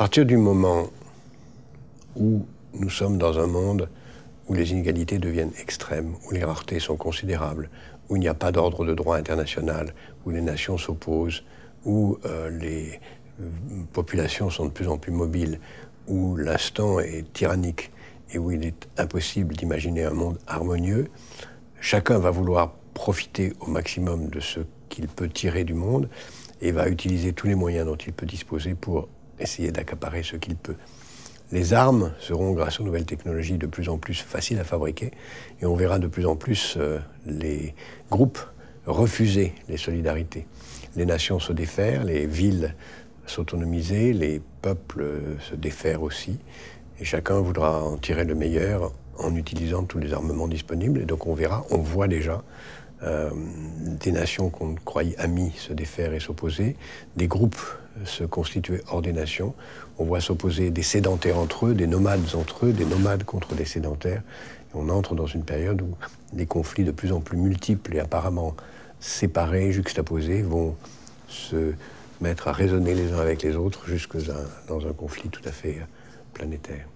partir du moment où nous sommes dans un monde où les inégalités deviennent extrêmes, où les raretés sont considérables, où il n'y a pas d'ordre de droit international, où les nations s'opposent, où les populations sont de plus en plus mobiles, où l'instant est tyrannique et où il est impossible d'imaginer un monde harmonieux, chacun va vouloir profiter au maximum de ce qu'il peut tirer du monde et va utiliser tous les moyens dont il peut disposer pour essayer d'accaparer ce qu'il peut. Les armes seront, grâce aux nouvelles technologies, de plus en plus faciles à fabriquer et on verra de plus en plus les groupes refuser les solidarités. Les nations se défaire, les villes s'autonomiser, les peuples se défaire aussi et chacun voudra en tirer le meilleur en utilisant tous les armements disponibles. Et donc on verra, on voit déjà des nations qu'on croyait amies se défaire et s'opposer, des groupes se constituer hors des nations. On voit s'opposer des sédentaires entre eux, des nomades entre eux, des nomades contre des sédentaires. Et on entre dans une période où des conflits de plus en plus multiples et apparemment séparés, juxtaposés, vont se mettre à raisonner les uns avec les autres jusque dans un conflit tout à fait planétaire.